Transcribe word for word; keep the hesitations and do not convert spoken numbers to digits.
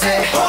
day.